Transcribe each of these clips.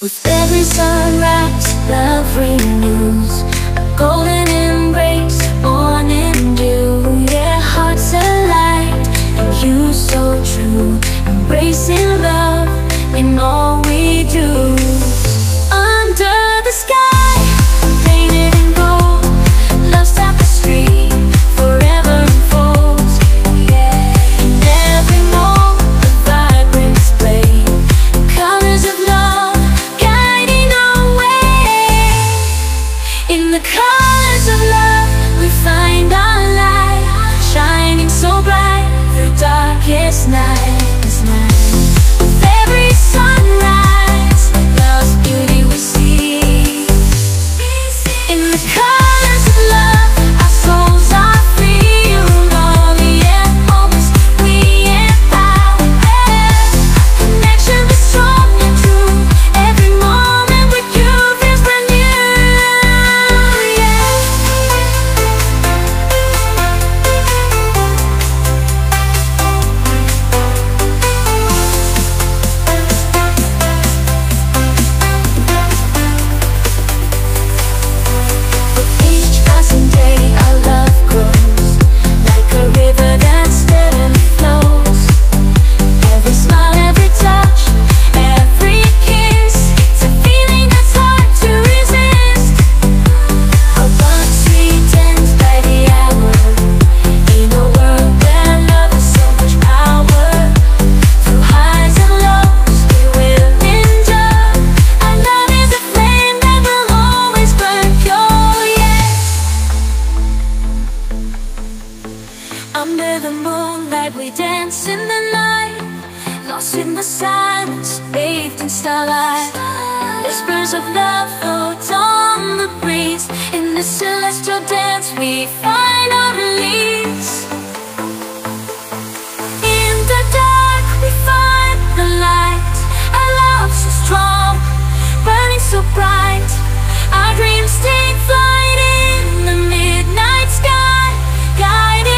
With every sunrise, love renews a golden embrace, morning dew. Yeah, hearts alight, and you so true, embracing love in all we do. Under the sky. In the colors of love, we find our light, shining so bright through darkest nights. With every sunrise, love's beauty we see. In the colors of love, our souls are free. With all the end moments, we empower. Our connection is strong and true. Every moment with you feels brand new. Under the moonlight, we dance in the night, lost in the silence, bathed in starlight. Whispers of love float on the breeze. In this celestial dance, we find our release. In the dark, we find the light. Our love so strong, burning so bright. Our dreams take flight in the midnight sky, guided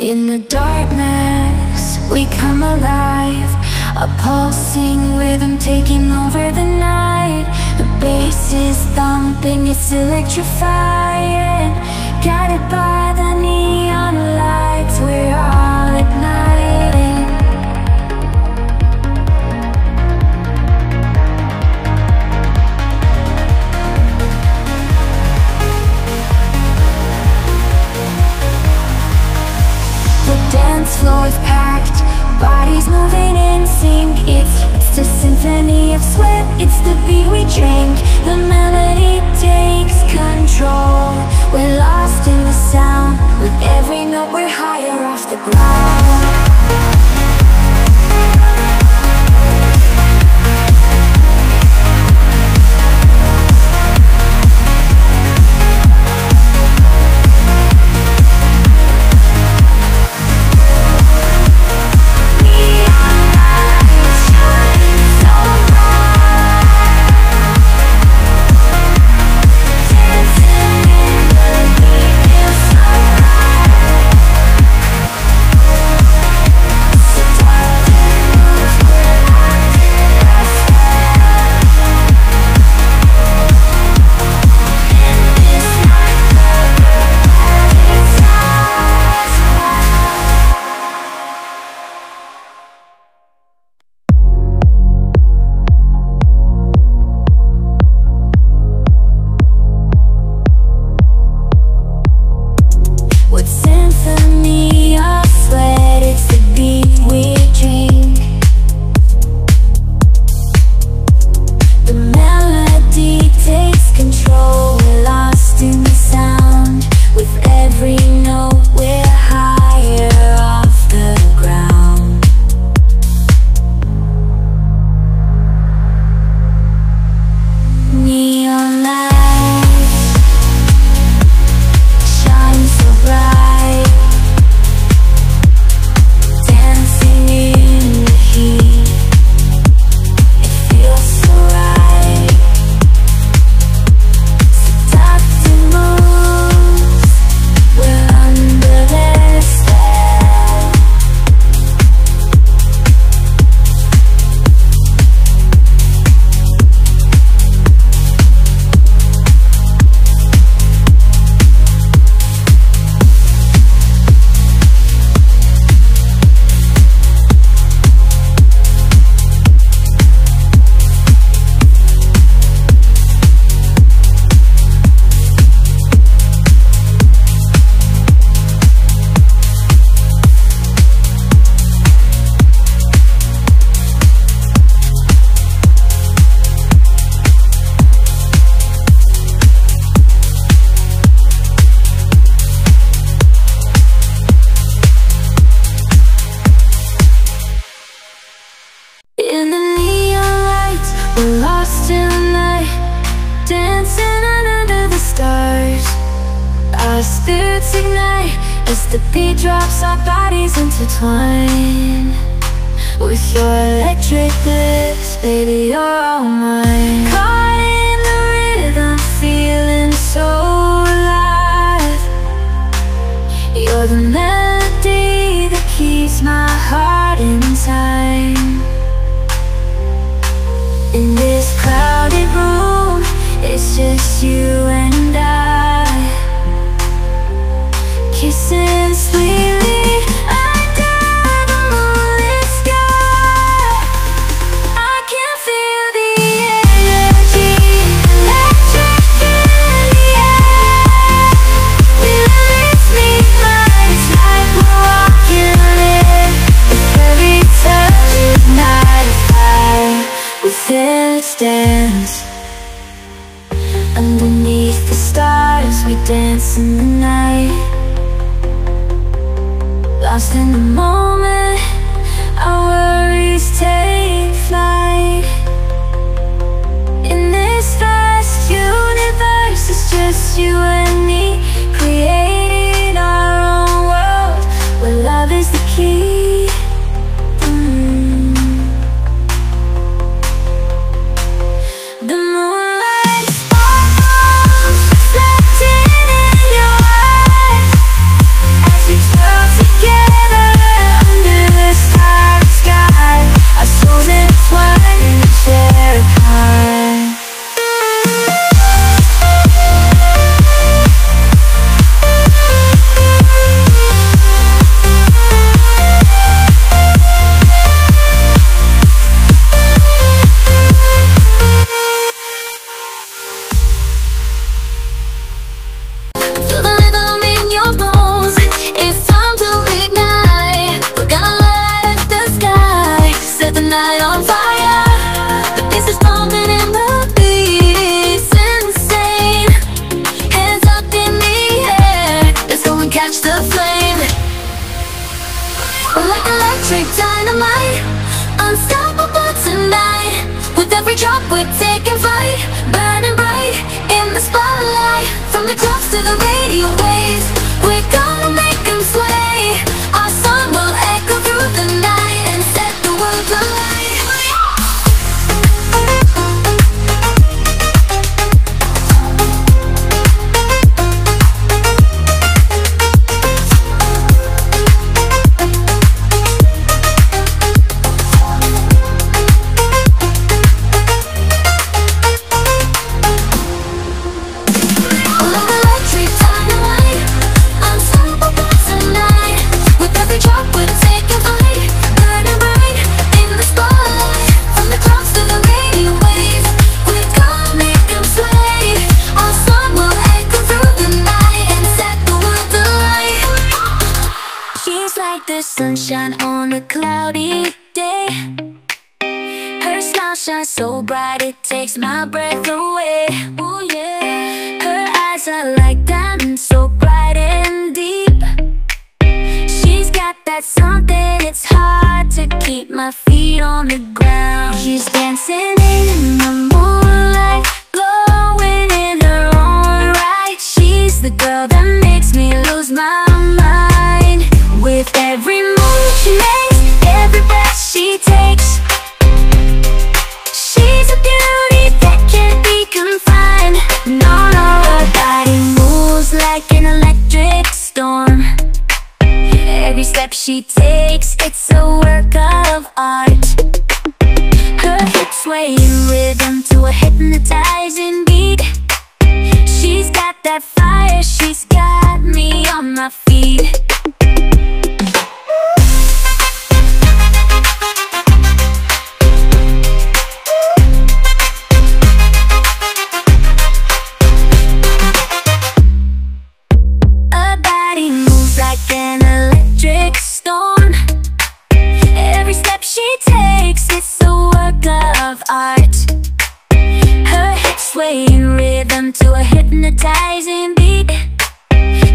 in the darkness, we come alive. A pulsing rhythm taking over the night. The bass is thumping, it's electrifying. Guided by the neon lights, we're all ignited. Floor is packed, bodies moving in sync. It's a symphony of sweat, it's the beat we drink. The melody takes control. We're lost in the sound. With every note we're higher off the ground. What symphony of sweat, it's the beat we drink. The melody takes control, we're lost in the sound. With every note we're higher off the ground. Neon light as the beat drops, our bodies intertwine. With your electric bliss, baby, you're all mine. Caught in the rhythm, feeling so alive. You're the melody that keeps my heart in time. In this crowded room, it's just you and I. Kissing sweetly under the moonlit sky, I can feel the energy, electric in the air. Will it sneak by? It's like we're walking in. With every touch is not a fire within its dance. Underneath the stars we dance in the night. Lost in the moment, our worries take flight. In this vast universe, it's just you and me, creating our own world where love is the key. The moon. Dynamite, unstoppable tonight. With every drop we're taking flight, burning bright in the spotlight. From the clubs to the radio waves, we're gonna make them sway. Our song will echo through the night and set the world alight. Electric dynamite. Her sunshine on a cloudy day. Her smile shines so bright it takes my breath away. Oh yeah. Her eyes are like diamonds, so bright and deep. She's got that something, it's hard to keep my feet on the ground. She's dancing in the moonlight, glowing in her own right. She's the girl that makes me lose my mind. With every move she makes, every breath she takes, she's a beauty that can't be confined. No, no, her body moves like an electric storm. Every step she takes, it's a work of art. Her hips sway in rhythm to a hypnotizing beat. She's got that fire, she's got me on my feet. In rhythm to a hypnotizing beat.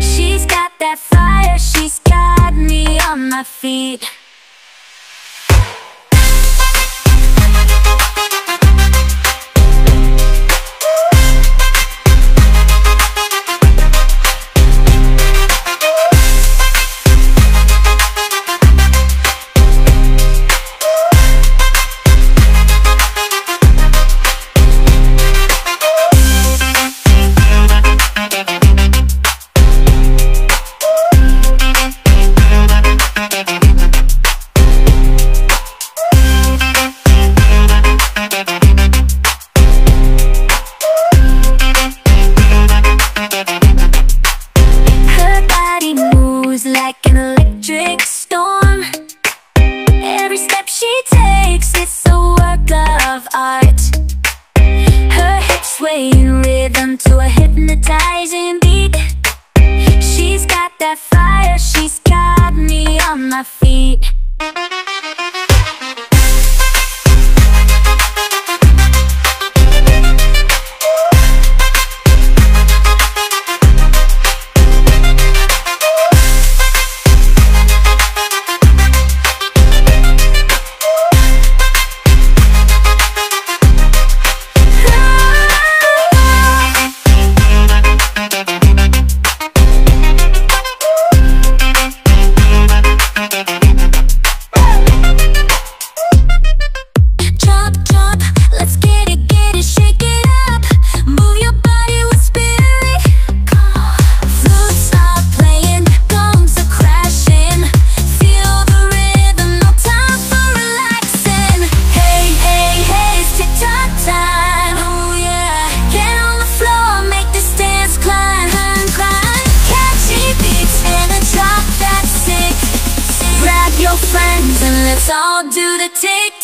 She's got that fire, she's got me on my feet. Friends, and let's all do the tick.